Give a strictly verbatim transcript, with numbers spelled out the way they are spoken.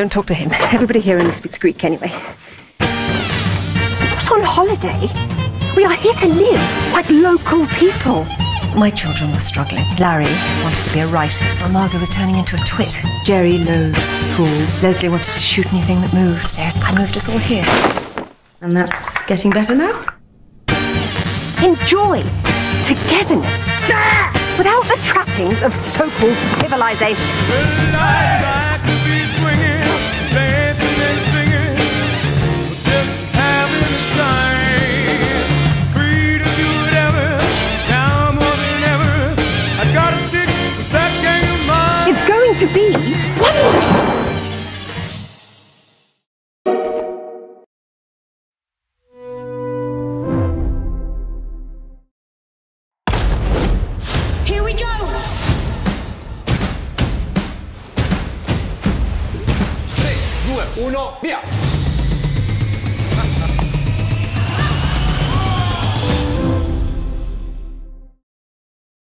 Don't talk to him. Everybody here only speaks Greek anyway. Not on holiday. We are here to live like local people. My children were struggling. Larry wanted to be a writer. Margot was turning into a twit. Jerry loathed school. Leslie wanted to shoot anything that moved. So I moved us all here. And that's getting better now? Enjoy togetherness without the trappings of so-called civilization. Well, I'd like to be swinging, dancing and singing, just having a time. Free to do whatever, now more than ever. I gotta stick with that gang of mine. It's going to be wonderful. Uno, via!